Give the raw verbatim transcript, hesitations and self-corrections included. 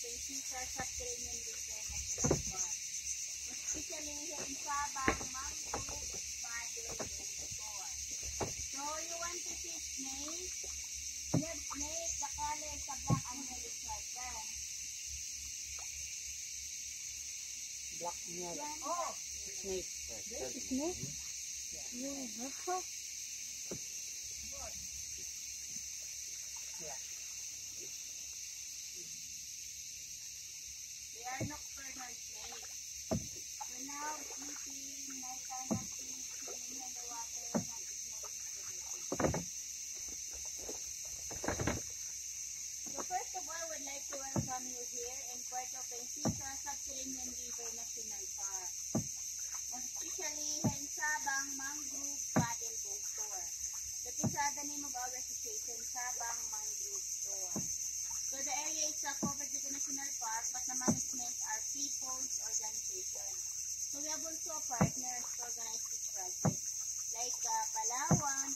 Princesa Subterranean River National Park. Especially here in Sabang Mangrove Paddle Boat Tour. So you want to see snakes? Yes, snakes. The color is black and yellow striper. Black and yellow. Oh, snake. This is snake. Yeah, that's what. They are nocturnal snakes. When now sleeping, night time activity, swimming in the water, and ignoring predators. So first of all, I would like to welcome you here in Puerto Princesa Subterranean River National Park. Especially in Sabang Mangrove Paddle Boat Tour. That is uh, the name of our association, Sabang Mangrove Tour. So the area is uh, covered with the National Park, but the management are people's organizations. So we have also partners to organize this project, like uh, Palawan,